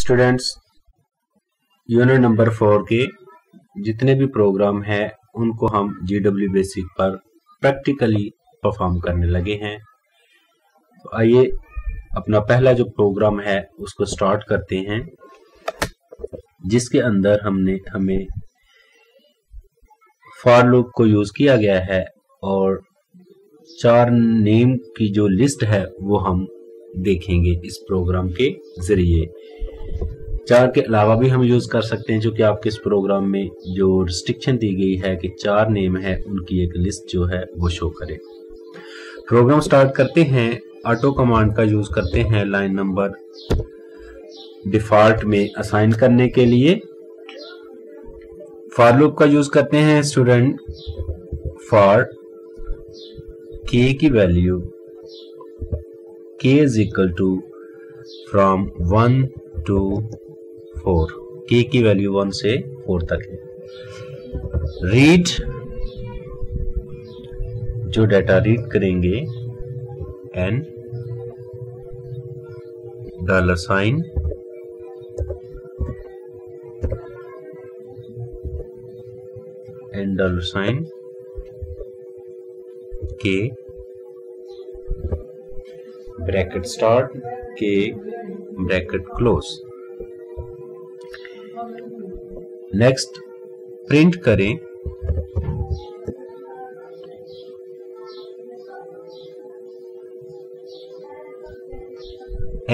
Students, unit number 4 के जितने भी प्रोग्राम हैं उनको हम GW बेसिक पर प्रैक्टिकली परफॉर्म करने लगे हैं। तो आइए अपना पहला जो प्रोग्राम है उसको स्टार्ट करते हैं, जिसके अंदर हमें फॉर लूप को यूज किया गया है और 4 नेम की जो लिस्ट है वो हम देखेंगे इस प्रोग्राम के जरिए। 4 के अलावा भी हम यूज कर सकते हैं, क्योंकि आपके इस प्रोग्राम में जो रिस्ट्रिक्शन दी गई है कि 4 नेम है उनकी एक लिस्ट जो है वो शो करे। प्रोग्राम स्टार्ट करते हैं, ऑटो कमांड का यूज करते हैं लाइन नंबर डिफॉल्ट में असाइन करने के लिए। फॉर लूप का यूज करते हैं स्टूडेंट, फॉर k की value k is equal to from 1 to 4, k की वैल्यू 1 से 4 तक है। रीड जो डाटा रीड करेंगे and dollar sign and dollar sign k bracket start k bracket close. Next print करें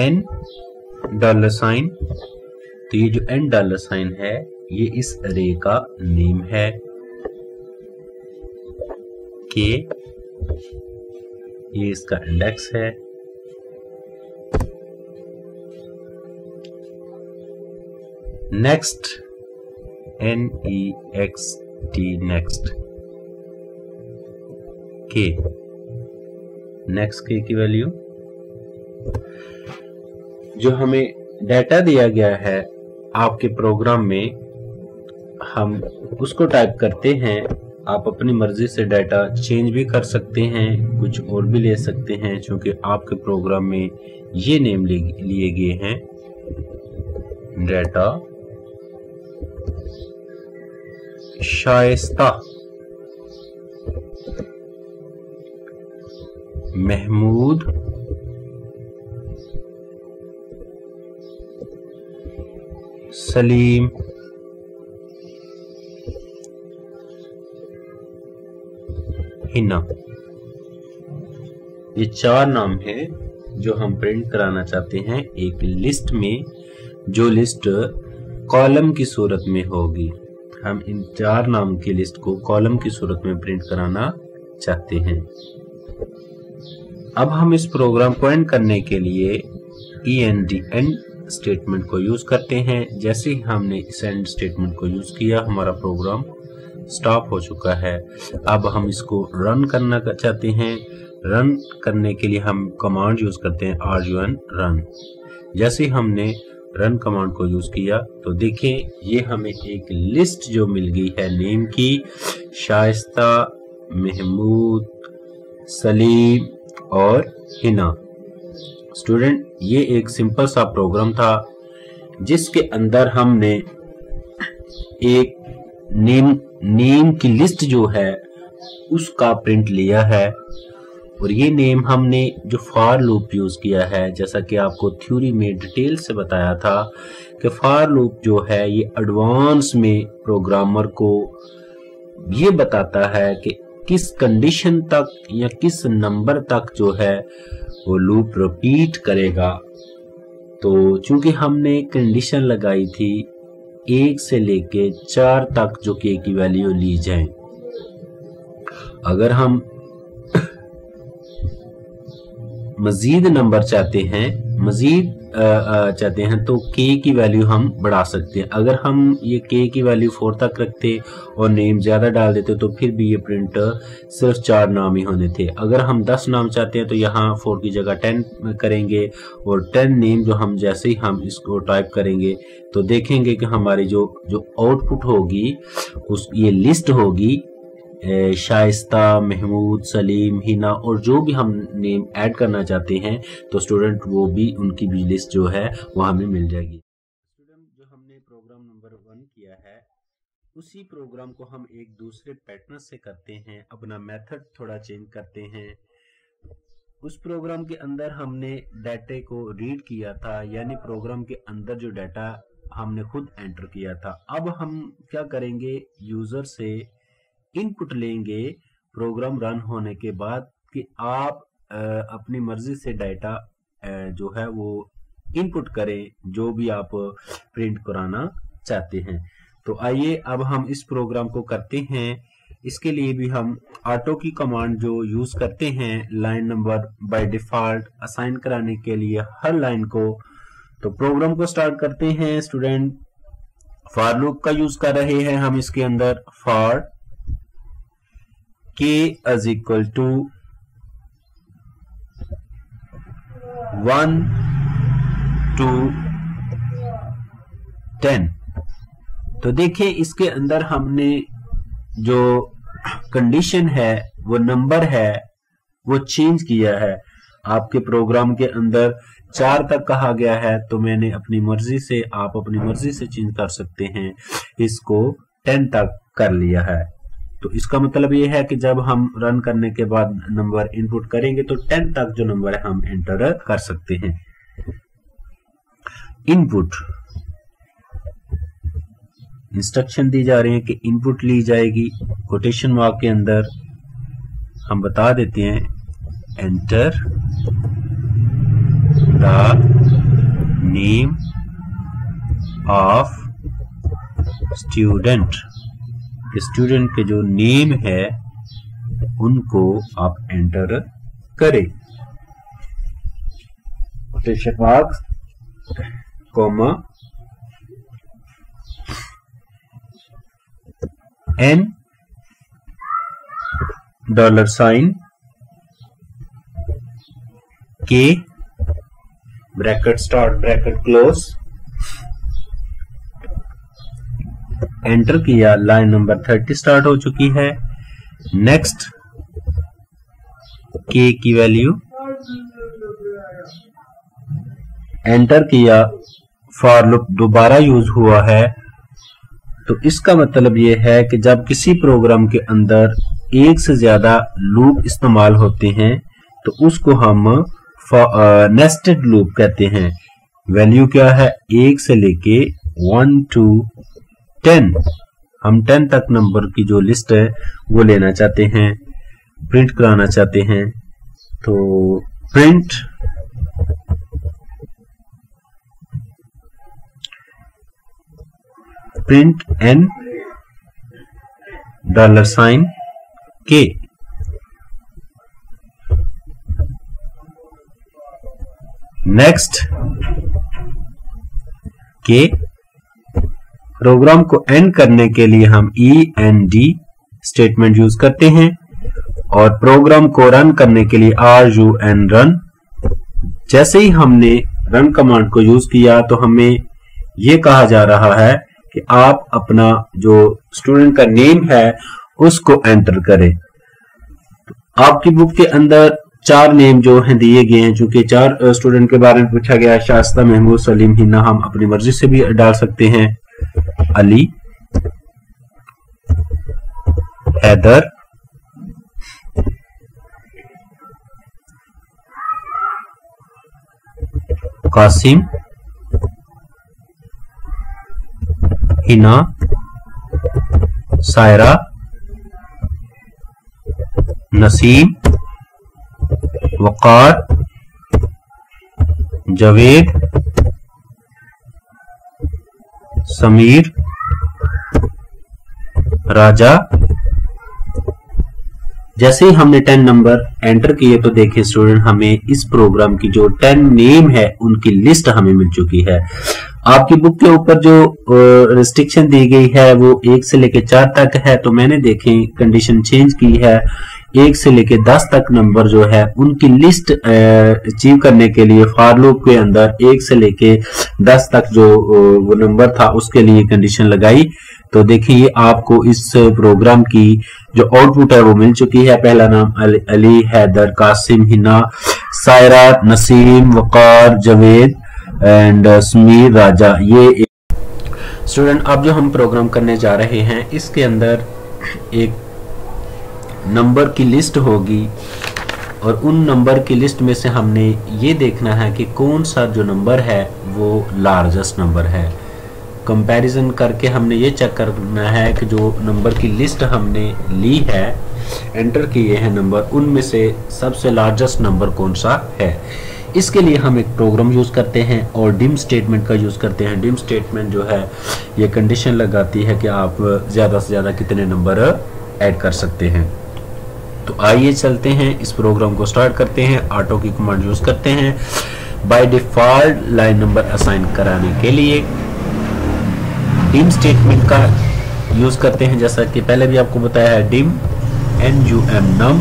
n डॉलर साइन। तो ये जो n डॉलर साइन है ये इस अरे का नेम है, k ये इसका इंडेक्स है, next NEXT next k, next k की वैल्यू। जो हमें डाटा दिया गया है आपके प्रोग्राम में हम उसको टाइप करते हैं। आप अपनी मर्जी से डाटा चेंज भी कर सकते हैं, कुछ और भी ले सकते हैं, क्योंकि आपके प्रोग्राम में ये नेम लिए गए हैं डाटा शाइस्ता, महमूद, सलीम, हिना। ये 4 नाम हैं जो हम प्रिंट कराना चाहते हैं एक लिस्ट में, जो लिस्ट कॉलम की सूरत में होगी। हम इन 4 नाम की लिस्ट को कॉलम की सूरत में प्रिंट कराना चाहते हैं। अब हम इस प्रोग्राम को एंड करने के लिए एंड स्टेटमेंट को यूज करते हैं। जैसे ही हमने इस एंड स्टेटमेंट को यूज किया हमारा प्रोग्राम स्टॉप हो चुका है। अब हम इसको रन करना चाहते हैं। रन करने के लिए हम कमांड यूज करते हैं run रन। जैसे हमने रन कमांड को यूज किया तो देखिए ये हमें एक लिस्ट जो मिल गई है नेम की, शाइस्ता, महमूद, सलीम और हिना। स्टूडेंट, ये एक सिंपल सा प्रोग्राम था जिसके अंदर हमने एक नेम की लिस्ट जो है उसका प्रिंट लिया है, और ये नेम हमने जो फॉर लूप यूज किया है, जैसा कि आपको थ्योरी में डिटेल से बताया था कि फॉर लूप जो है ये एडवांस में प्रोग्रामर को ये बताता है कि किस कंडीशन तक या किस नंबर तक जो है वो लूप रिपीट करेगा। तो चूंकि हमने कंडीशन लगाई थी 1 से लेके 4 तक जो k की वैल्यू ली जाए, अगर हम मजीद नंबर चाहते हैं तो k की वैल्यू हम बढ़ा सकते हैं। अगर हम ये k की वैल्यू 4 तक रखते और नेम ज़्यादा डाल देते तो फिर भी ये प्रिंट सिर्फ 4 नाम ही होने थे। अगर हम 10 नाम चाहते हैं तो यहाँ 4 की जगह 10 करेंगे, और 10 नेम जो हम जैसे ही हम इसको टाइप करेंगे तो देखेंगे कि हमारी जो आउटपुट होगी उस ये लिस्ट होगी शाइस्ता, महमूद, सलीम, हिना और जो भी हम नेम ऐड करना चाहते हैं। तो स्टूडेंट वो भी उनकी भी लिस्ट जो है वो हमें मिल जाएगी। उसी प्रोग्राम को हम एक दूसरे पैटर्न से करते हैं, अपना मेथड थोड़ा चेंज करते हैं। उस प्रोग्राम के अंदर हमने डाटे को रीड किया था, यानी प्रोग्राम के अंदर जो डाटा हमने खुद एंटर किया था। अब हम क्या करेंगे, यूजर से इनपुट लेंगे प्रोग्राम रन होने के बाद कि आप अपनी मर्जी से डाटा जो है वो इनपुट करें, जो भी आप प्रिंट कराना चाहते हैं। तो आइए अब हम इस प्रोग्राम को करते हैं। इसके लिए भी हम ऑटो की कमांड जो यूज करते हैं, line number by default assign कराने के लिए हर लाइन को। तो प्रोग्राम को स्टार्ट करते हैं। स्टूडेंट फॉर लूप का यूज कर रहे हैं हम। इसके अंदर for k is equal to 1 to 10। तो देखिए इसके अंदर हमने जो कंडीशन है वो नंबर है वो चेंज किया है। आपके प्रोग्राम के अंदर 4 तक कहा गया है, तो मैंने अपनी मर्जी से, आप अपनी मर्जी से चेंज कर सकते हैं, इसको 10 तक कर लिया है। तो इसका मतलब ये है कि जब हम रन करने के बाद नंबर इनपुट करेंगे तो 10 तक जो नंबर है हम एंटर कर सकते हैं। इनपुट इंस्ट्रक्शन दी जा रही है कि इनपुट ली जाएगी, कोटेशन मार्क के अंदर हम बता देते हैं enter the name of student. Student के जो नेम है उनको आप एंटर करें, quotation marks comma N $, K bracket start bracket close, enter किया। लाइन नंबर 30 स्टार्ट हो चुकी है। नेक्स्ट के की वैल्यू एंटर किया। फॉर लूप दोबारा यूज हुआ है, तो इसका मतलब यह है कि जब किसी प्रोग्राम के अंदर एक से ज्यादा लूप इस्तेमाल होते हैं तो उसको हम नेस्टेड लूप कहते हैं। वैल्यू क्या है, 1 से लेके 1 to 10। हम 10 तक नंबर की जो लिस्ट है वो लेना चाहते हैं, प्रिंट कराना चाहते हैं। तो प्रिंट प्रिंट एन $, के। नेक्स्ट के प्रोग्राम को एंड करने के लिए हम END स्टेटमेंट यूज करते हैं, और प्रोग्राम को रन करने के लिए RUN रन। जैसे ही हमने रन कमांड को यूज किया तो हमें यह कहा जा रहा है कि आप अपना जो स्टूडेंट का नेम है उसको एंटर करें। आपकी बुक के अंदर 4 नेम जो हैं दिए गए हैं, चूंकि 4 स्टूडेंट के बारे में पूछा गया है, शास्ता, महमूद, सलीम, हिना। हम अपनी मर्जी से भी डाल सकते हैं, अली, हैदर, कासिम, हिना, सायरा, नसीम, वकार, जावेद, समीर, राजा। जैसे ही हमने 10 नंबर एंटर किए तो देखिए स्टूडेंट हमें इस प्रोग्राम की जो 10 नेम है उनकी लिस्ट हमें मिल चुकी है। आपकी बुक के ऊपर जो रिस्ट्रिक्शन दी गई है वो 1 से लेके 4 तक है, तो मैंने देखें कंडीशन चेंज की है। 1 से लेके 10 तक नंबर जो है उनकी लिस्ट अचीव करने के लिए फॉर लूप के अंदर 1 से लेके 10 तक जो वो नंबर था उसके लिए कंडीशन लगाई। तो देखिए आपको इस प्रोग्राम की जो आउटपुट है वो मिल चुकी है। पहला नाम अली, हैदर, कासिम, हिना, सायरा, नसीम, वकार, जावेद एंड समीर, राजा। ये स्टूडेंट अब जो हम प्रोग्राम करने जा रहे हैं इसके अंदर एक नंबर की लिस्ट होगी और उन नंबर की लिस्ट में से हमने ये देखना है कि कौन सा जो नंबर है वो लार्जेस्ट नंबर है। कंपैरिजन करके हमने ये चेक करना है कि जो नंबर की लिस्ट हमने ली है, एंटर किए हैं नंबर, उनमें से सबसे लार्जेस्ट नंबर कौन सा है। इसके लिए हम एक प्रोग्राम यूज़ करते हैं और डिम स्टेटमेंट का यूज़ करते हैं। डिम स्टेटमेंट जो है ये कंडीशन लगाती है कि आप ज़्यादा से ज़्यादा कितने नंबर ऐड कर सकते हैं। तो आइए चलते हैं, इस प्रोग्राम को स्टार्ट करते हैं। ऑटो की कमांड यूज़ करते हैं by default line number assign कराने के लिए। डिम स्टेटमेंट का यूज़ करते हैं जैसा कि पहले भी आपको बताया है, डिम num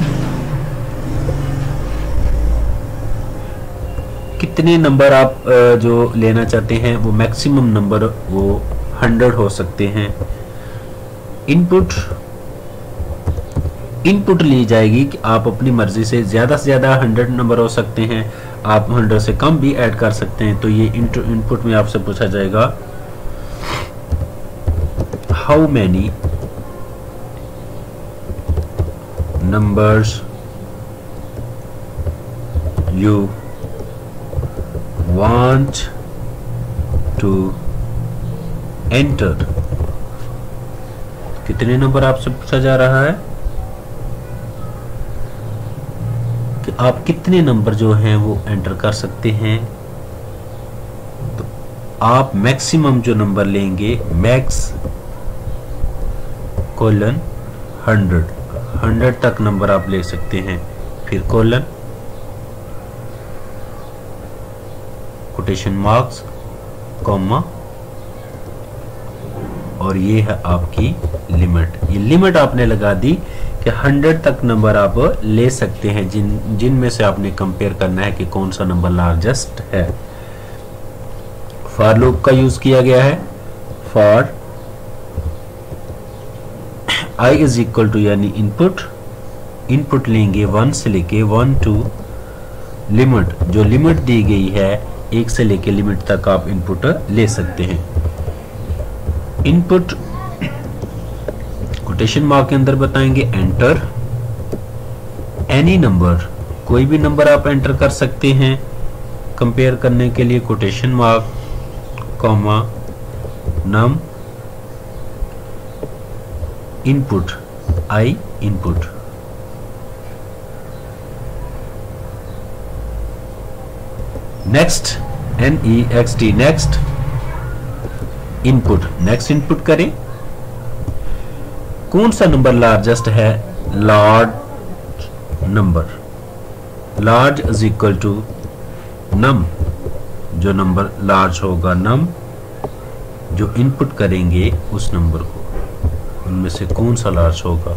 कितने नंबर आप जो लेना चाहते हैं वो मैक्सिमम नंबर वो 100 हो सकते हैं। इनपुट ली जाएगी कि आप अपनी मर्जी से ज़्यादा 100 नंबर हो सकते हैं, आप 100 से कम भी ऐड कर सकते हैं। तो ये इनपुट में आपसे पूछा जाएगा how many numbers you want to enter, कितने नंबर आपसे पूछा जा रहा है कि आप कितने नंबर जो हैं वो एंटर कर सकते हैं। तो आप मैक्सिमम जो नंबर लेंगे मैक्स कोलन 100 तक नंबर आप ले सकते हैं, फिर कोलन कोटेशन मार्क्स कॉमा और ये है आपकी लिमिट। ये लिमिट आपने लगा दी कि 100 तक नंबर आप ले सकते हैं, जिनमें से आपने कंपेयर करना है कि कौन सा नंबर लार्जेस्ट है। फॉर लूप का यूज किया गया है, for i is equal to यानी इनपुट लेंगे 1 से लेके 1 to लिमिट, जो लिमिट दी गई है 1 से लेके लिमिट तक आप इनपुट ले सकते हैं। इनपुट कोटेशन मार्क के अंदर बताएंगे एंटर एनी नंबर, कोई भी नंबर आप एंटर कर सकते हैं। कंपेयर करने के लिए quotation mark comma num input I input, next NEXT next input, next input करें कौन सा नंबर लार्जेस्ट है। Large number, large is equal to num, जो नंबर लार्ज होगा नम जो इनपुट करेंगे उस नंबर को, उनमें से कौन सा लार्ज होगा।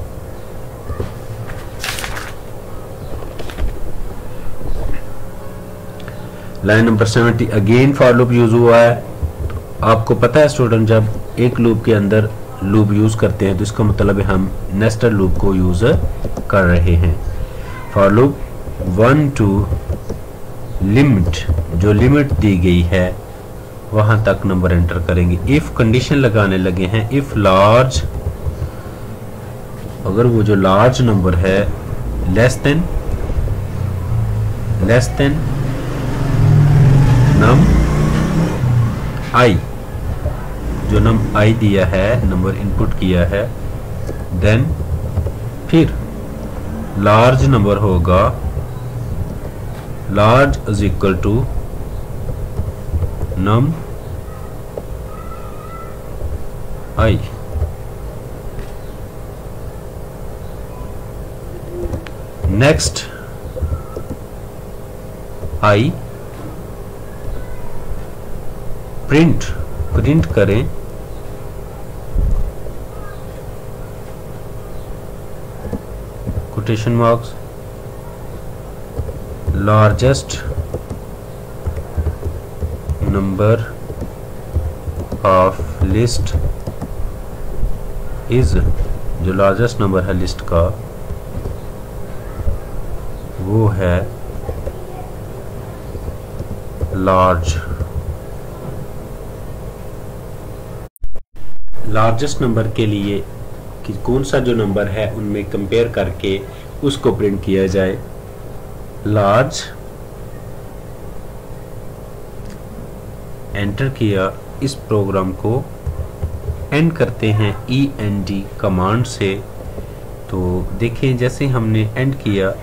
Line number 70 again for loop use हुआ है। तो आपको पता है स्टूडेंट, जब एक लूप के अंदर लूप यूज करते हैं तो इसका मतलब है हम नेस्टेड लूप को यूज कर रहे हैं। फॉर लूप 1 to लिमिट, जो लिमिट दी गई है वहां तक नंबर एंटर करेंगे। इफ कंडीशन लगाने लगे हैं, इफ लार्ज, अगर वो जो लार्ज नंबर है लेस देन नम आई, जो नम आई दिया है नंबर इनपुट किया है, देन फिर लार्ज नंबर होगा large is equal to num I. Next I print करें quotation marks largest number of list is, जो लार्जेस्ट नंबर है लिस्ट का वो है लार्ज। लार्जेस्ट नंबर के लिए कि कौन सा जो नंबर है उनमें कंपेयर करके उसको प्रिंट किया जाए। लार्ज एंटर किया, इस प्रोग्राम को एंड करते हैं END कमांड से। तो देखें जैसे हमने एंड किया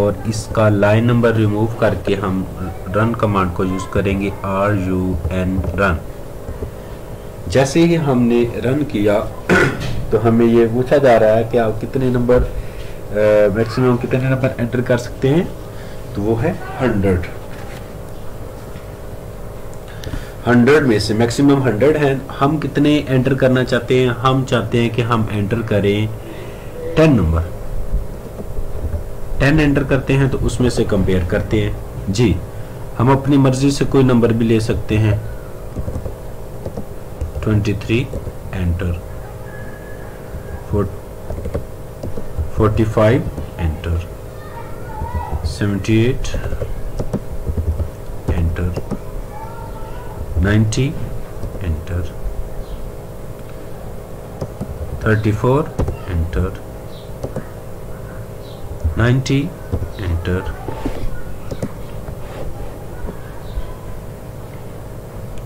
और इसका लाइन नंबर रिमूव करके हम रन कमांड को यूज़ करेंगे RUN रन। जैसे ही हमने रन किया तो हमें ये पूछा जा रहा है कि आप कितने नंबर मैक्सिमम कितने नंबर एंटर कर सकते हैं, तो वो है 100। 100 में से मैक्सिमम 100 हैं। हम कितने एंटर करना चाहते हैं? हम चाहते हैं कि हम एंटर करें 10 नंबर। 10 एंटर करते हैं तो उसमें से कंपेयर करते हैं। जी, हम अपनी मर्जी से कोई नंबर भी ले सकते हैं। 23 enter, 45 enter, 78 enter, 90 enter, 34 enter, 90 enter,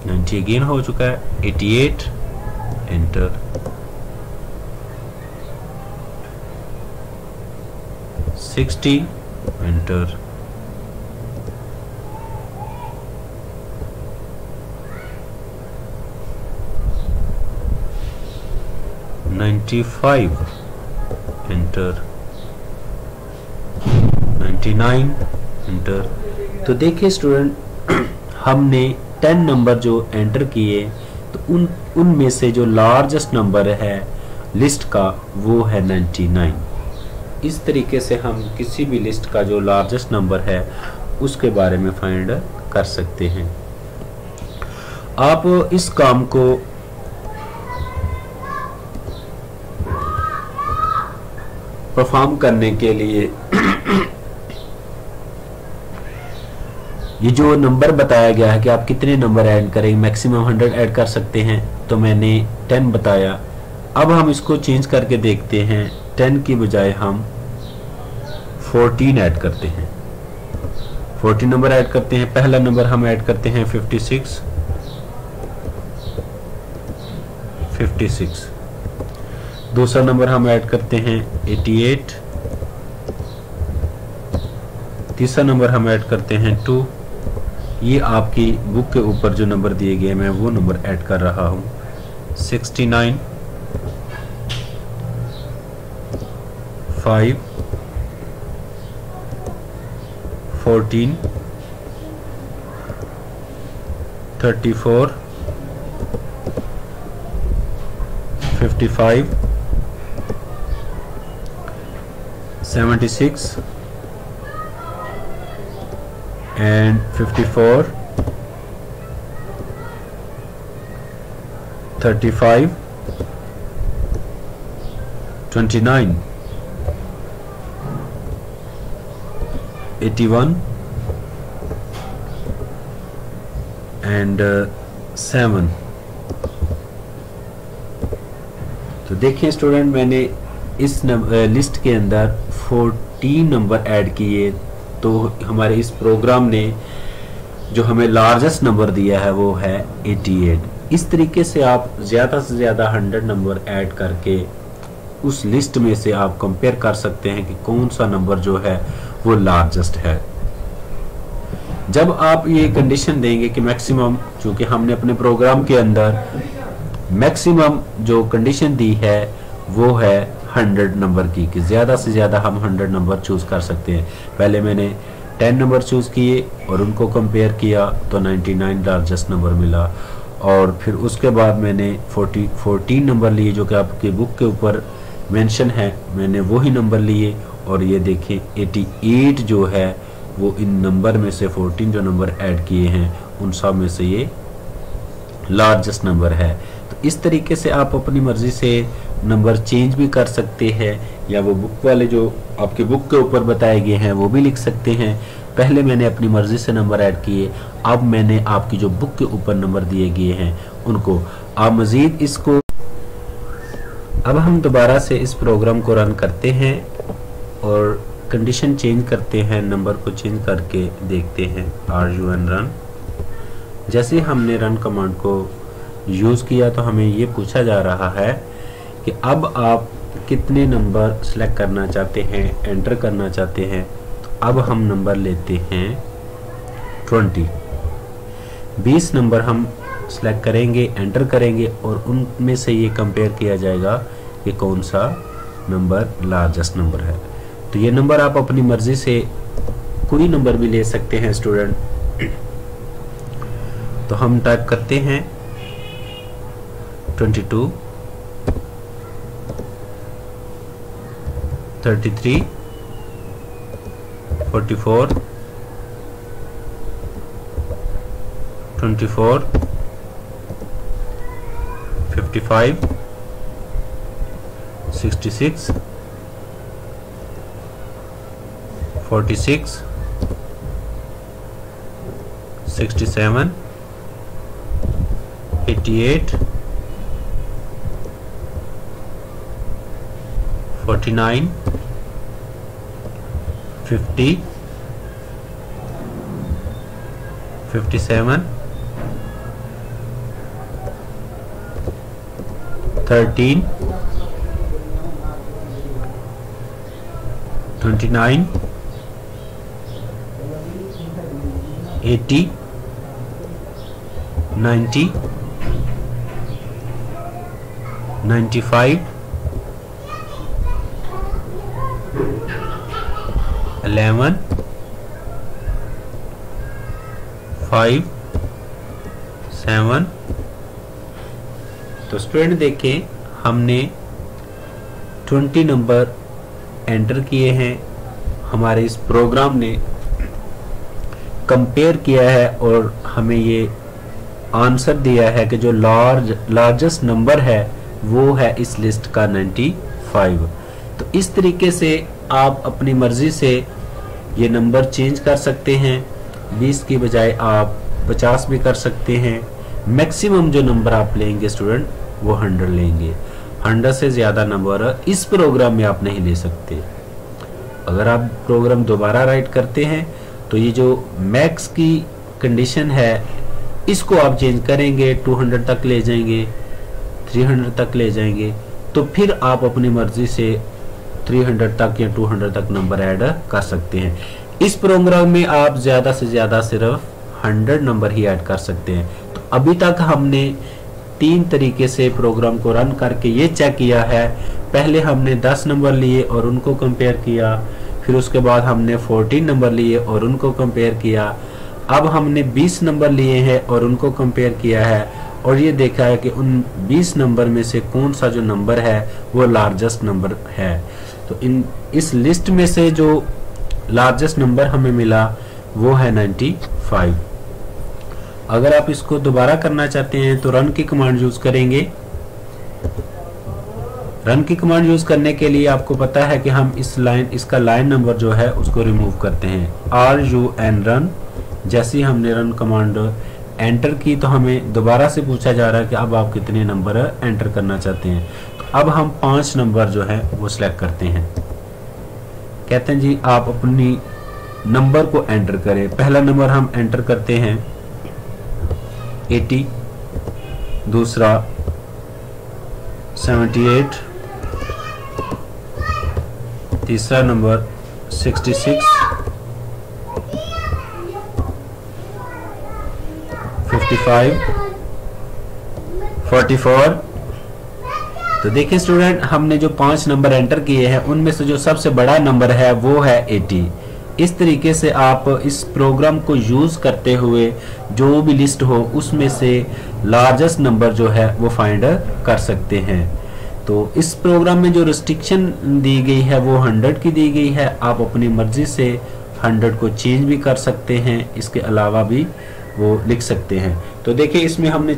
90 again हो चुका है, 88 एंटर, 60 एंटर, 95 एंटर, 99 एंटर। तो देखिए स्टूडेंट, हमने 10 नंबर जो एंटर किए तो उनमें से जो लार्जेस्ट नंबर है लिस्ट का वो है 99। इस तरीके से हम किसी भी लिस्ट का जो लार्जेस्ट नंबर है उसके बारे में फाइंड कर सकते हैं। आप इस काम को परफॉर्म करने के लिए ये जो नंबर बताया गया है कि आप कितने नंबर ऐड करें, मैक्सिमम 100 ऐड कर सकते हैं, तो मैंने 10 बताया। अब हम इसको चेंज करके देखते हैं, 10 की बजाय हम 14 ऐड करते हैं। 14 नंबर ऐड करते हैं। पहला नंबर हम ऐड करते हैं 56, 56। दूसरा नंबर हम ऐड करते हैं 88। तीसरा नंबर हम ऐड करते हैं 2। ये आपकी बुक के ऊपर जो नंबर दिए गए मैं वो नंबर ऐड कर रहा हूँ। 69, 5, 14, 34, 55, 76 and 54, 35, 29, 81 and 7। तो देखिए स्टूडेंट, मैंने इस लिस्ट के अंदर 14 नंबर ऐड किए तो हमारे इस प्रोग्राम ने जो हमें लार्जेस्ट नंबर दिया है वो है 88। इस तरीके से आप ज़्यादा से ज़्यादा 100 नंबर ऐड करके उस लिस्ट में से आप कंपेयर कर सकते हैं कि कौन सा नंबर जो है वो लार्जेस्ट है। जब आप ये कंडीशन देंगे कि मैक्सिमम, चूँकि हमने अपने प्रोग्राम के अंदर मैक्सिमम जो कंडीशन दी है वो है 100 नंबर की, कि ज़्यादा से ज़्यादा हम 100 नंबर चूज़ कर सकते हैं। पहले मैंने 10 नंबर चूज़ किए और उनको कंपेयर किया तो 99 लार्जेस्ट नंबर मिला, और फिर उसके बाद मैंने 14 नंबर लिए जो कि आपकी बुक के ऊपर मेंशन है, मैंने वही नंबर लिए और ये देखें 88 जो है वो इन नंबर में से 14 जो नंबर ऐड किए हैं उन सब में से ये लार्जेस्ट नंबर है। तो इस तरीके से आप अपनी मर्ज़ी से नंबर चेंज भी कर सकते हैं, या वो बुक वाले जो आपके बुक के ऊपर बताए गए हैं वो भी लिख सकते हैं। पहले मैंने अपनी मर्ज़ी से नंबर ऐड किए, अब मैंने आपकी जो बुक के ऊपर नंबर दिए गए हैं उनको। आप मज़ीद इसको अब हम दोबारा से इस प्रोग्राम को रन करते हैं और कंडीशन चेंज करते हैं, नंबर को चेंज करके देखते हैं run रन। जैसे हमने रन कमांड को यूज़ किया तो हमें ये पूछा जा रहा है कि अब आप कितने नंबर सेलेक्ट करना चाहते हैं, एंटर करना चाहते हैं। तो अब हम नंबर लेते हैं 20 नंबर हम सेलेक्ट करेंगे, एंटर करेंगे और उनमें से ये कंपेयर किया जाएगा कि कौन सा नंबर लार्जेस्ट नंबर है। तो ये नंबर आप अपनी मर्ज़ी से कोई नंबर भी ले सकते हैं स्टूडेंट। तो हम टाइप करते हैं 22, 33, 44, 24, 55, 66, 46, 67, 88, 49, 50, 57, 13, 29, 80, 90, 95, 11, 5, 7। तो स्टूडेंट देखें, हमने 20 नंबर एंटर किए हैं, हमारे इस प्रोग्राम ने कंपेयर किया है और हमें ये आंसर दिया है कि जो लार्जेस्ट नंबर है वो है इस लिस्ट का 95। तो इस तरीके से आप अपनी मर्ज़ी से ये नंबर चेंज कर सकते हैं। 20 की बजाय आप 50 भी कर सकते हैं। मैक्सिमम जो नंबर आप लेंगे स्टूडेंट वो 100 लेंगे। 100 से ज़्यादा नंबर इस प्रोग्राम में आप नहीं ले सकते। अगर आप प्रोग्राम दोबारा राइट करते हैं तो ये जो मैक्स की कंडीशन है इसको आप चेंज करेंगे, 200 तक ले जाएंगे, 300 तक ले जाएंगे। तो फिर आप अपनी मर्ज़ी से 300 तक या 200 तक नंबर ऐड कर सकते हैं। इस प्रोग्राम में आप ज़्यादा से ज़्यादा सिर्फ 100 नंबर ही ऐड कर सकते हैं। तो अभी तक हमने 3 तरीके से प्रोग्राम को रन करके ये चेक किया है। पहले हमने 10 नंबर लिए और उनको कंपेयर किया, फिर उसके बाद हमने 14 नंबर लिए और उनको कंपेयर किया, अब हमने 20 नंबर लिए हैं और उनको कंपेयर किया है और ये देखा है कि उन 20 नंबर में से कौन सा जो नंबर है वो लार्जेस्ट नंबर है। तो इन इस लिस्ट में से जो लार्जेस्ट नंबर हमें मिला वो है 95। अगर आप इसको दोबारा करना चाहते हैं तो रन की कमांड यूज़ करेंगे। रन की कमांड यूज़ करने के लिए आपको पता है कि हम इसका लाइन नंबर जो है उसको रिमूव करते हैं run रन। जैसे हमने रन कमांड एंटर की तो हमें दोबारा से पूछा जा रहा है कि अब आप कितने नंबर एंटर करना चाहते हैं। तो अब हम 5 नंबर जो है वो सिलेक्ट करते हैं। कहते हैं जी आप अपनी नंबर को एंटर करें। पहला नंबर हम एंटर करते हैं 80, दूसरा 78, तीसरा नंबर 66, 55, 44। तो देखिए स्टूडेंट, हमने जो 5 नंबर एंटर किए हैं उनमें से जो सबसे बड़ा नंबर है वो है 80। इस तरीके से आप इस प्रोग्राम को यूज़ करते हुए जो भी लिस्ट हो उसमें से लार्जेस्ट नंबर जो है वो फाइंड कर सकते हैं। तो इस प्रोग्राम में जो रिस्ट्रिक्शन दी गई है वो 100 की दी गई है। आप अपनी मर्ज़ी से 100 को चेंज भी कर सकते हैं, इसके अलावा भी वो लिख सकते हैं। तो देखिए, इसमें हमने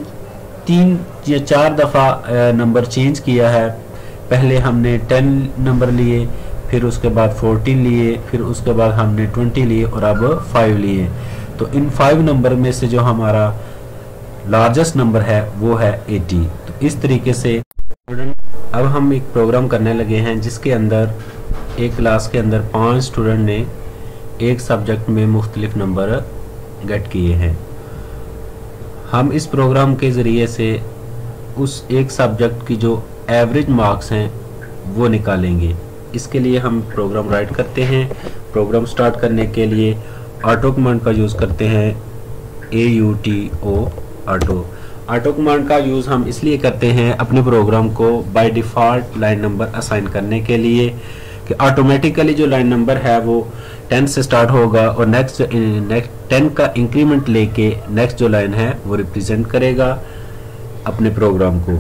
3 या 4 दफ़ा नंबर चेंज किया है। पहले हमने 10 नंबर लिए, फिर उसके बाद 14 लिए, फिर उसके बाद हमने 20 लिए और अब 5 लिए। तो इन 5 नंबर में से जो हमारा लार्जेस्ट नंबर है वो है 80। तो इस तरीके से अब हम एक प्रोग्राम करने लगे हैं जिसके अंदर एक क्लास के अंदर 5 स्टूडेंट ने एक सब्जेक्ट में मुख्तलिफ नंबर गेट किए हैं। हम इस प्रोग्राम के ज़रिए से उस एक सब्जेक्ट की जो एवरेज मार्क्स हैं वो निकालेंगे। इसके लिए हम प्रोग्राम राइट करते हैं। प्रोग्राम स्टार्ट करने के लिए ऑटो कमांड का यूज़ करते हैं, AUTO ऑटो कमांड का यूज़ हम इसलिए करते हैं अपने प्रोग्राम को by default line number assign करने के लिए कि ऑटोमेटिकली जो लाइन नंबर है वो 10 से स्टार्ट होगा और नेक्स्ट 10 का इंक्रीमेंट लेके नेक्स्ट जो लाइन है वो रिप्रेजेंट करेगा अपने प्रोग्राम को।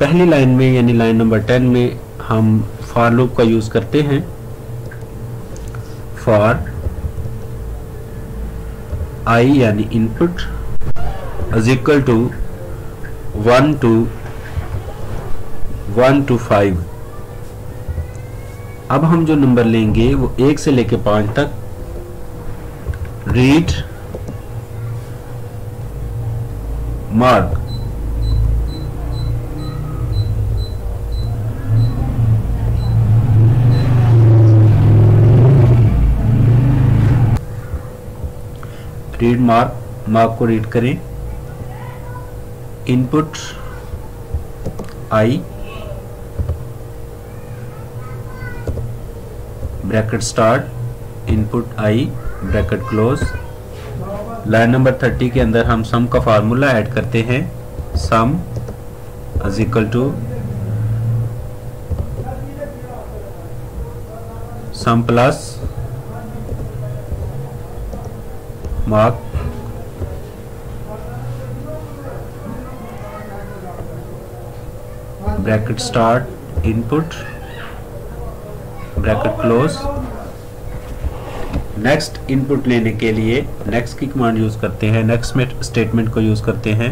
पहली लाइन में यानी लाइन नंबर 10 में हम फॉर लूप का यूज़ करते हैं। फॉर आई यानी input is equal to 1 to 5। अब हम जो नंबर लेंगे वो 1 से लेके 5 तक read mark. Read mark, mark को रीड करें। Input I bracket start, input I bracket close. Line number 30 के अंदर हम सम का फार्मूला ऐड करते हैं। Sum is equal to sum plus mark. Bracket start, input bracket close. Next input लेने के लिए नेक्स्ट की कमांड यूज करते हैं, नेक्स्ट में स्टेटमेंट को यूज करते हैं।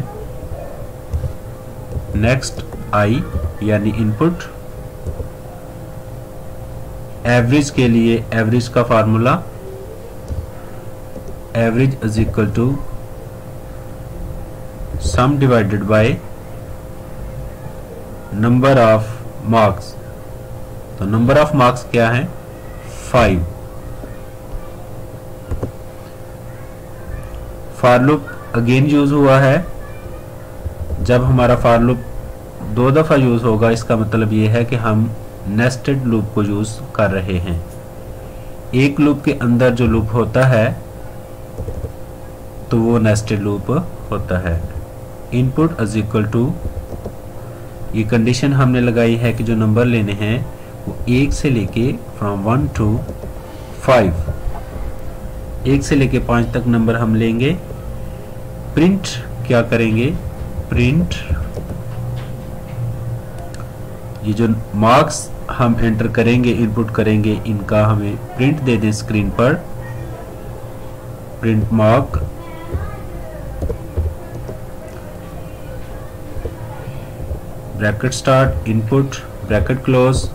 नेक्स्ट आई यानी इनपुट। एवरेज के लिए एवरेज का formula average is equal to sum divided by number of marks. तो नंबर ऑफ मार्क्स क्या है? 5। फॉर लूप अगेन यूज हुआ है। जब हमारा फॉर लूप 2 दफा यूज होगा इसका मतलब यह है कि हम नेस्टेड लूप को यूज कर रहे हैं। एक लूप के अंदर जो लूप होता है तो वो नेस्टेड लूप होता है। इनपुट इज इक्वल टू, ये कंडीशन हमने लगाई है कि जो नंबर लेने हैं वो 1 से लेके 5 1 से लेके 5 तक नंबर हम लेंगे। प्रिंट क्या करेंगे? प्रिंट ये जो मार्क्स हम एंटर करेंगे, इनपुट करेंगे, इनका हमें प्रिंट दे दें स्क्रीन पर। Print mark. Bracket start, input bracket close.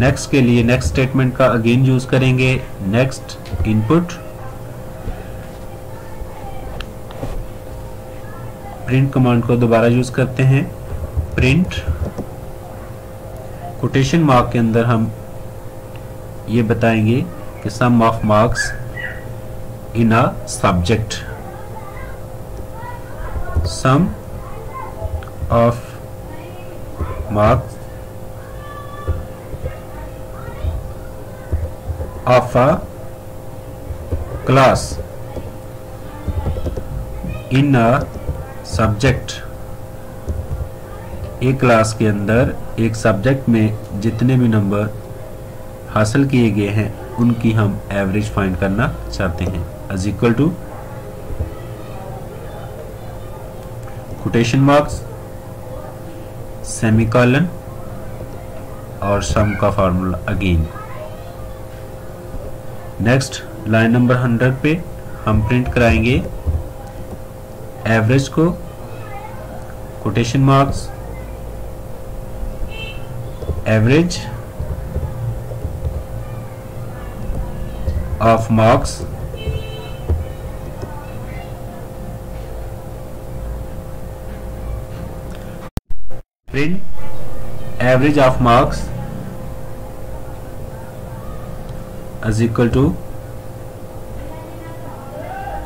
Next के लिए नेक्स्ट स्टेटमेंट का अगेन यूज करेंगे। नेक्स्ट इनपुट प्रिंट कमांड को दोबारा यूज करते हैं। प्रिंट कोटेशन मार्क के अंदर हम ये बताएंगे कि sum of marks in a subject. Sum of marks of a class in a subject. एक क्लास के अंदर एक सब्जेक्ट में जितने भी नंबर हासिल किए गए हैं उनकी हम एवरेज फाइंड करना चाहते हैं। Is equal to quotation marks, semicolon और सम का formula again. Next line number 100 पे हम प्रिंट कराएंगे एवरेज को, quotation marks average of marks April, average of marks is equal to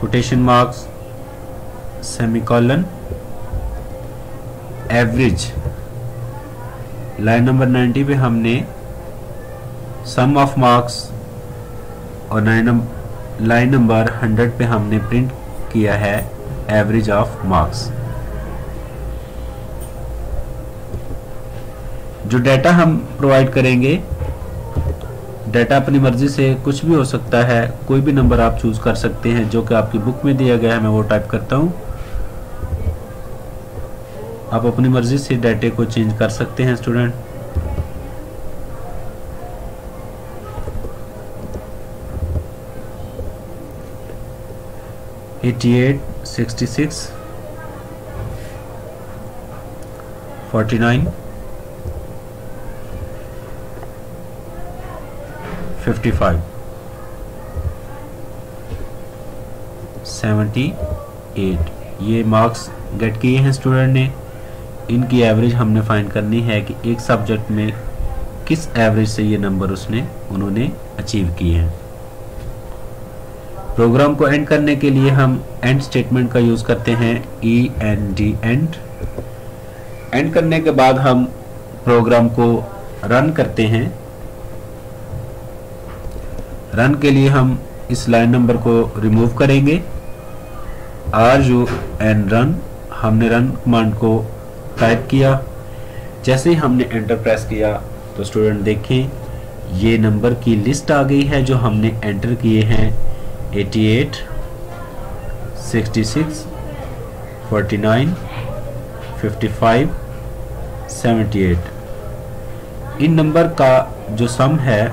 quotation marks, semicolon, average। Line number 90 पे हमने sum of marks और line number 100 पे हमने प्रिंट किया है एवरेज ऑफ मार्क्स। जो डाटा हम प्रोवाइड करेंगे, डाटा अपनी मर्जी से कुछ भी हो सकता है, कोई भी नंबर आप चूज कर सकते हैं जो कि आपकी बुक में दिया गया है। मैं वो टाइप करता हूँ, आप अपनी मर्जी से डाटे को चेंज कर सकते हैं स्टूडेंट। एट 66, 49, 55, 78 ये मार्क्स गेट किए हैं स्टूडेंट ने। इनकी एवरेज हमने फाइंड करनी है कि एक सब्जेक्ट में किस एवरेज से ये नंबर उन्होंने अचीव किए हैं। प्रोग्राम को एंड करने के लिए हम एंड स्टेटमेंट का यूज़ करते हैं, END, एंड। एंड करने के बाद हम प्रोग्राम को रन करते हैं। रन के लिए हम इस लाइन नंबर को रिमूव करेंगे, RUN रन। हमने रन कमांड को टाइप किया, जैसे ही हमने एंटर प्रेस किया तो स्टूडेंट देखें ये नंबर की लिस्ट आ गई है जो हमने एंटर किए हैं। 88, 66, 49, 55, 78। इन नंबर का जो सम है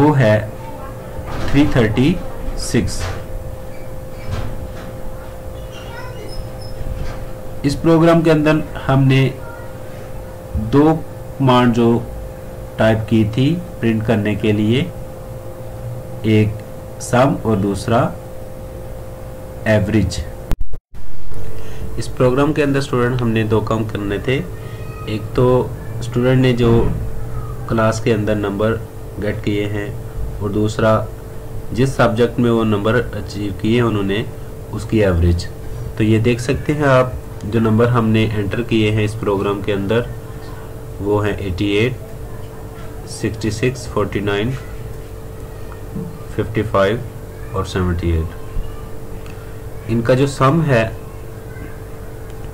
वो है 336। इस प्रोग्राम के अंदर हमने दो कमांड जो टाइप की थी प्रिंट करने के लिए, एक सम और दूसरा एवरेज। इस प्रोग्राम के अंदर स्टूडेंट हमने दो काम करने थे, एक तो स्टूडेंट ने जो क्लास के अंदर नंबर गेट किए हैं और दूसरा जिस सब्जेक्ट में वो नंबर अचीव किए उन्होंने उसकी एवरेज। तो ये देख सकते हैं आप, जो नंबर हमने एंटर किए हैं इस प्रोग्राम के अंदर वो है 88, 66, 49, 55 और 78। इनका जो सम है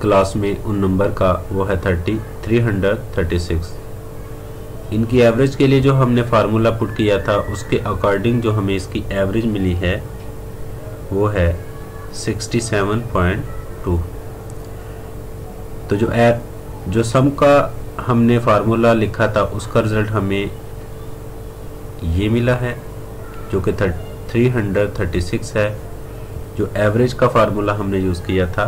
क्लास में उन नंबर का वो है 336। इनकी एवरेज के लिए जो हमने फार्मूला पुट किया था उसके अकॉर्डिंग जो हमें इसकी एवरेज मिली है वो है 67.2। तो जो सम का हमने फार्मूला लिखा था उसका रिजल्ट हमें ये मिला है जो कि 336 है। जो एवरेज का फार्मूला हमने यूज़ किया था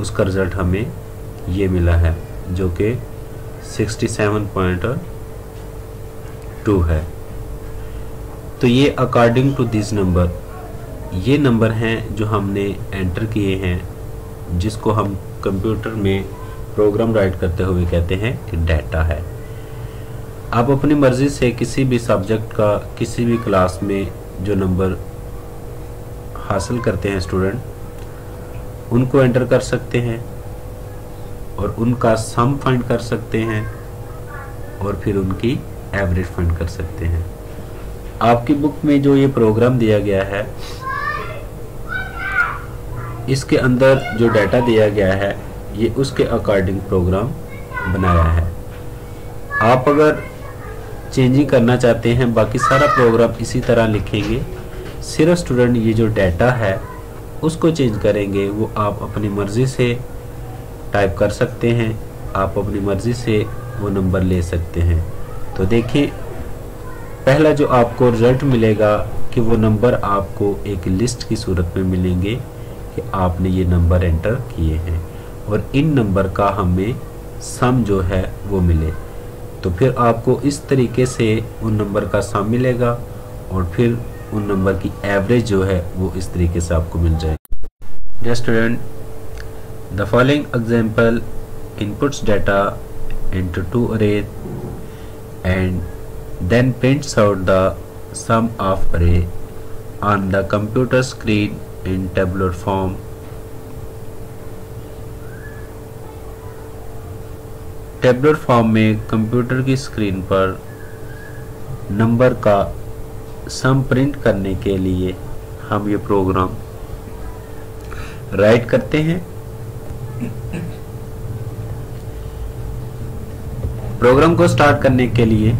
उसका रिजल्ट हमें ये मिला है जो कि 67.2 है। तो ये अकॉर्डिंग टू दिस नंबर, ये नंबर हैं जो हमने एंटर किए हैं, जिसको हम कंप्यूटर में प्रोग्राम राइट करते हुए कहते हैं कि डाटा है। आप अपनी मर्जी से किसी भी सब्जेक्ट का किसी भी क्लास में जो नंबर हासिल करते हैं स्टूडेंट उनको एंटर कर सकते हैं और उनका सम फाइंड कर सकते हैं और फिर उनकी एवरेज फाइंड कर सकते हैं। आपकी बुक में जो ये प्रोग्राम दिया गया है इसके अंदर जो डाटा दिया गया है ये उसके अकॉर्डिंग प्रोग्राम बनाया है। आप अगर चेंजिंग करना चाहते हैं बाकी सारा प्रोग्राम इसी तरह लिखेंगे, सिर्फ स्टूडेंट ये जो डाटा है उसको चेंज करेंगे। वो आप अपनी मर्ज़ी से टाइप कर सकते हैं, आप अपनी मर्ज़ी से वो नंबर ले सकते हैं। तो देखिए पहला जो आपको रिजल्ट मिलेगा कि वो नंबर आपको एक लिस्ट की सूरत में मिलेंगे कि आपने ये नंबर एंटर किए हैं और इन नंबर का हमें सम जो है वो मिले। तो फिर आपको इस तरीके से उन नंबर का सम मिलेगा और फिर उन नंबर की एवरेज जो है वो इस तरीके से आपको मिल जाएगी। Dear student, the following example inputs data into two arrays and then prints out the sum of array on the computer screen in tabular form. Tabular form में कंप्यूटर की स्क्रीन पर नंबर का सम प्रिंट करने के लिए हम ये programme right करते हैं। प्रोग्राम को स्टार्ट करने के लिए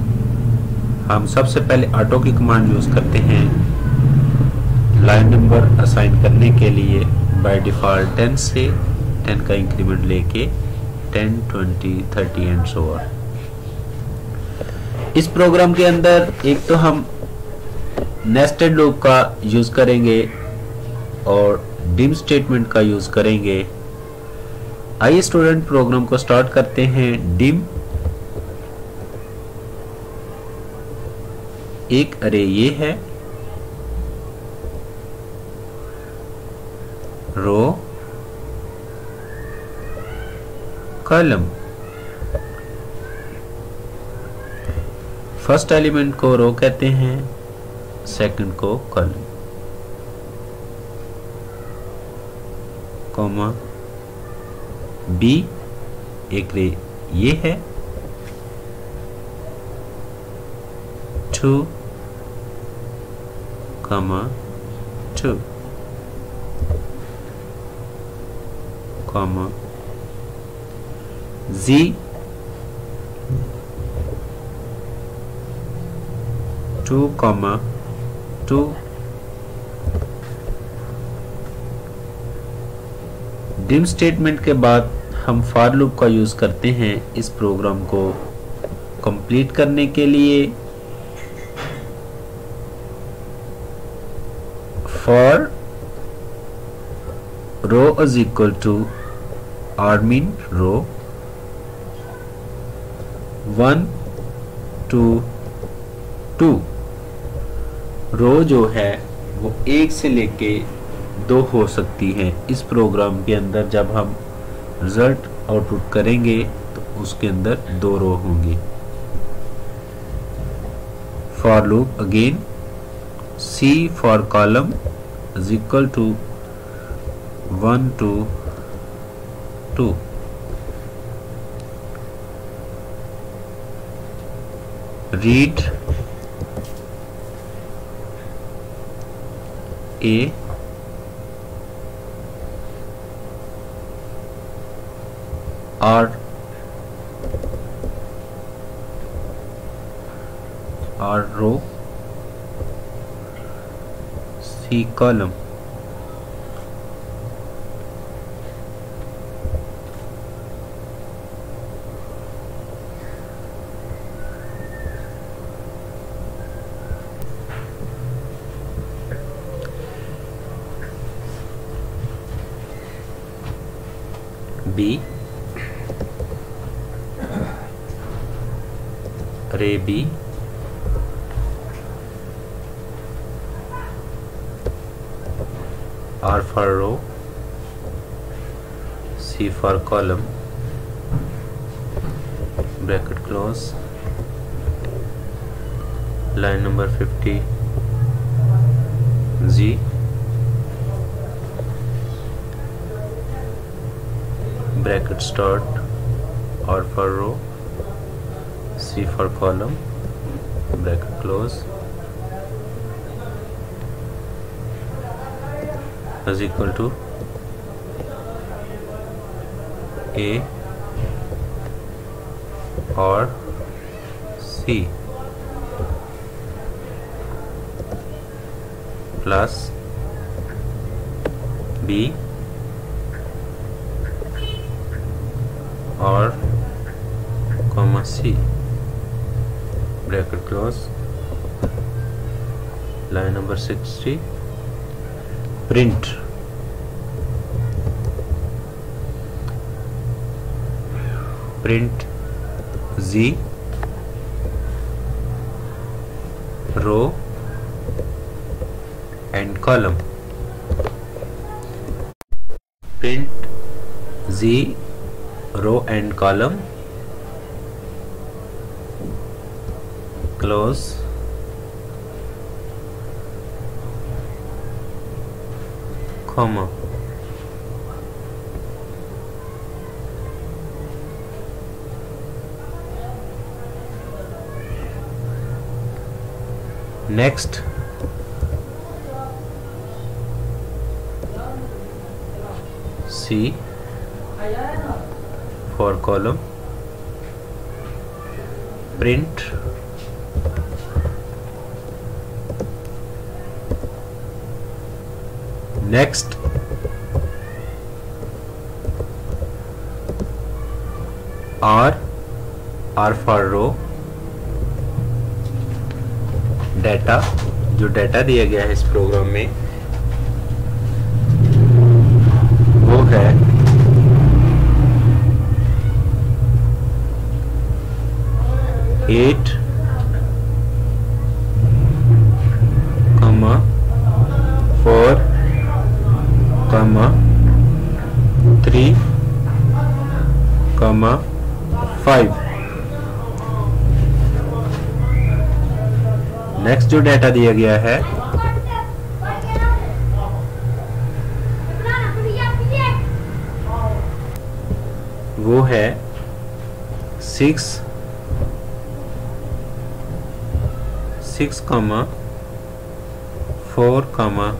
हम सबसे पहले ऑटो की कमांड यूज करते हैं। लाइन नंबर असाइन करने के लिए बाय डिफॉल्ट 10 से 10 का इंक्रीमेंट लेके 10, 20, 30 एंड सो ऑन। इस प्रोग्राम के अंदर एक तो हम नेस्टेड लूप का यूज करेंगे और डिम स्टेटमेंट का यूज करेंगे। आइए स्टूडेंट प्रोग्राम को स्टार्ट करते हैं। डिम एक अरे ये है, रो कॉलम। फर्स्ट एलिमेंट को रो कहते हैं, सेकंड को कॉलम, कॉमा बी एक रे ये है, two comma two comma Z 2, 2 dim statement के बाद हम फॉर लूप का यूज करते हैं इस प्रोग्राम को कंप्लीट करने के लिए। For row is equal to आर्मीन रो 1, 2, 2। रो जो है वो 1 से लेके 2 हो सकती है। इस प्रोग्राम के अंदर जब हम रिजल्ट आउटपुट करेंगे तो उसके अंदर 2 रो होंगे। For loop again, C for column is equal to 1, 2, 2। Read A R row C column. B array B R for row C for column bracket close, line number 50 Z bracket start और for row C for column bracket close is equal to A और C plus B और comma C bracket close, line number 60 print. Print G row and column. print Z row and column, close. Comma. Next, C for column, print next, R for row, data, जो data दिया गया है इस programme में वो है eight comma four comma three comma five. Next जो data दिया गया है वो है six comma four comma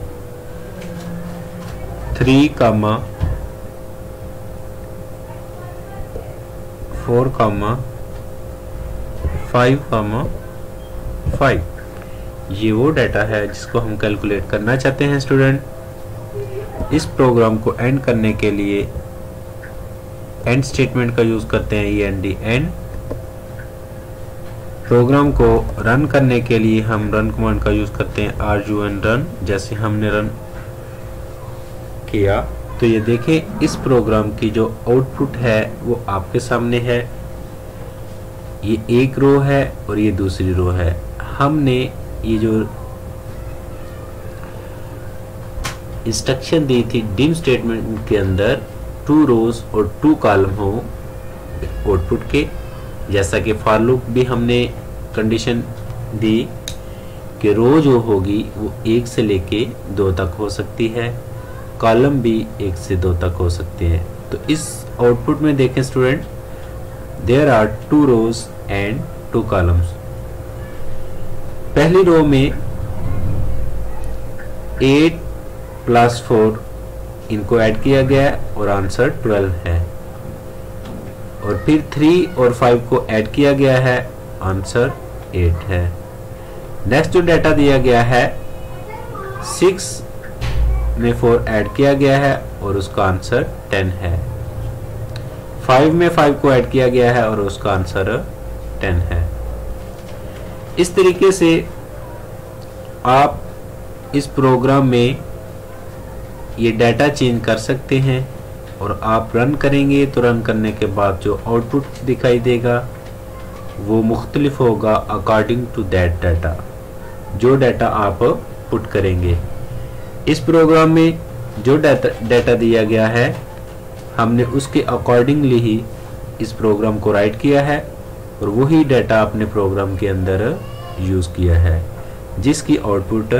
three comma four comma five comma five. ये वो डाटा है जिसको हम कैलकुलेट करना चाहते हैं। स्टूडेंट, इस प्रोग्राम को एंड करने के लिए एंड स्टेटमेंट का यूज़ करते हैं, END एंड। प्रोग्राम को रन करने के लिए हम रन कमांड का यूज़ करते हैं RUN रन। जैसे हमने रन किया तो ये देखें इस प्रोग्राम की जो आउटपुट है वो आपके सामने है। ये एक रो है और ये दूसरी रो है। हमने ये जो इंस्ट्रक्शन दी थी डिम स्टेटमेंट के अंदर 2 रोज और 2 कॉलम हो आउटपुट के। जैसा कि फॉर लूप भी हमने कंडीशन दी कि रो जो होगी वो 1 से लेके 2 तक हो सकती है, कॉलम भी 1 से 2 तक हो सकते हैं। तो इस आउटपुट में देखें student, there are 2 rows and 2 columns. पहली रो में 8 प्लस 4 इनको ऐड किया गया है और आंसर 12 है। और फिर 3 और 5 को ऐड किया गया है, आंसर 8 है। नेक्स्ट जो डाटा दिया गया है 6 में 4 ऐड किया गया है और उसका आंसर 10 है। 5 में 5 को ऐड किया गया है और उसका आंसर 10 है। इस तरीके से आप इस प्रोग्राम में ये डाटा चेंज कर सकते हैं और आप रन करेंगे तो रन करने के बाद जो आउटपुट दिखाई देगा वो मुख्तलिफ होगा अकॉर्डिंग टू दैट डाटा, जो डाटा आप पुट करेंगे। इस प्रोग्राम में जो डाटा दिया गया है हमने उसके अकॉर्डिंगली ही इस प्रोग्राम को राइट किया है और वही डाटा अपने प्रोग्राम के अंदर यूज़ किया है, जिसकी आउटपुट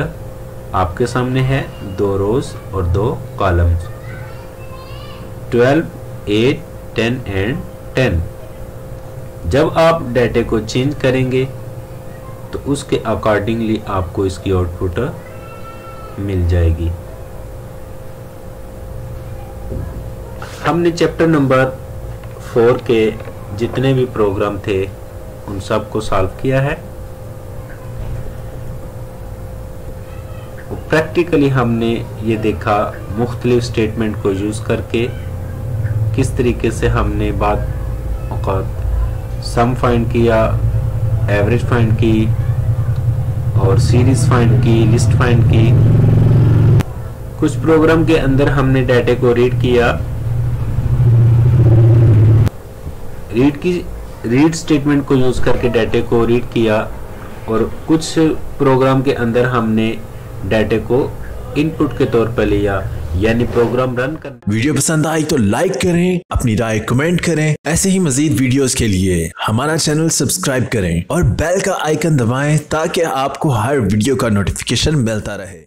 आपके सामने है 2 रोज और 2 कॉलम्स, 12, 8, 10 एंड 10। जब आप डाटे को चेंज करेंगे तो उसके अकॉर्डिंगली आपको इसकी आउटपुट मिल जाएगी। हमने चैप्टर नंबर 4 के जितने भी प्रोग्राम थे उन सब को सॉल्व किया है। प्रैक्टिकली हमने ये देखा मुख्तलिफ स्टेटमेंट को यूज़ करके किस तरीके से हमने बाद औक़ात सम फाइंड किया, एवरेज फाइंड की और सीरीज़ फाइंड की, लिस्ट फाइंड की। कुछ प्रोग्राम के अंदर हमने डाटे को रीड किया। रीड स्टेटमेंट को यूज़ करके डाटे को रीड किया और कुछ प्रोग्राम के अंदर हमने डाटे को इनपुट के तौर पर लिया, यानी प्रोग्राम रन कर। वीडियो पसंद आई तो लाइक करें, अपनी राय कमेंट करें। ऐसे ही मजीद वीडियोस के लिए हमारा चैनल सब्सक्राइब करें और बेल का आइकन दबाएं ताकि आपको हर वीडियो का नोटिफिकेशन मिलता रहे।